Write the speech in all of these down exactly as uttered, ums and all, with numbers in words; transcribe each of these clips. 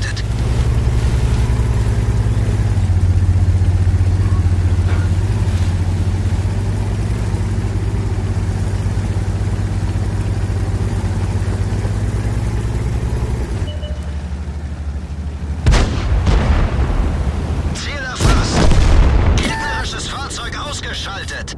geschaltet. Geschaltet.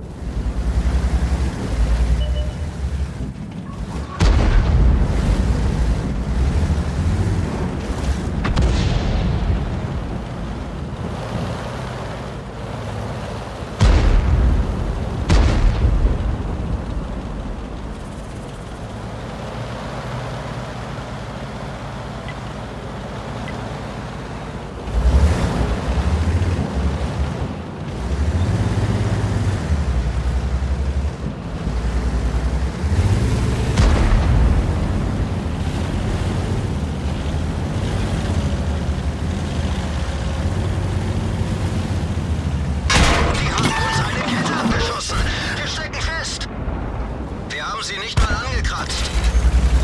Sie nicht mal angekratzt.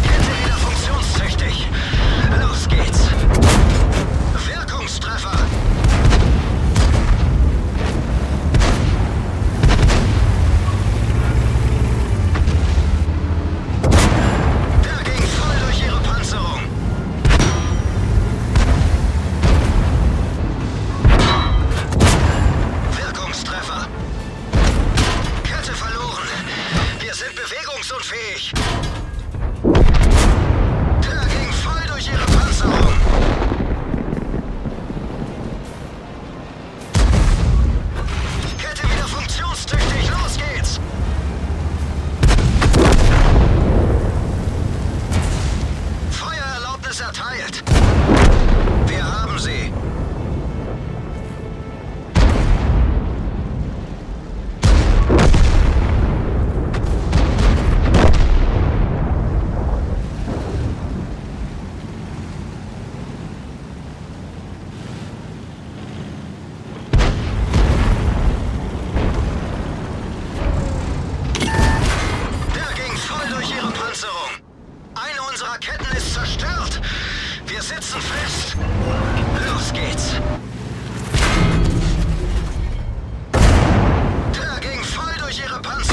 Kette wieder funktionstüchtig. Los geht's. Wirkungstreffer. Der ging voll durch ihre Panzerung. Wirkungstreffer. Kette verloren. Wir sind bewegungsunfähig. Der ging voll durch ihre Panzerung. Kette wieder funktionstüchtig. Los geht's. Feuererlaubnis erteilt. Wir haben sie. Ketten ist zerstört. Wir sitzen fest. Los geht's. Der ging voll durch ihre Panzer.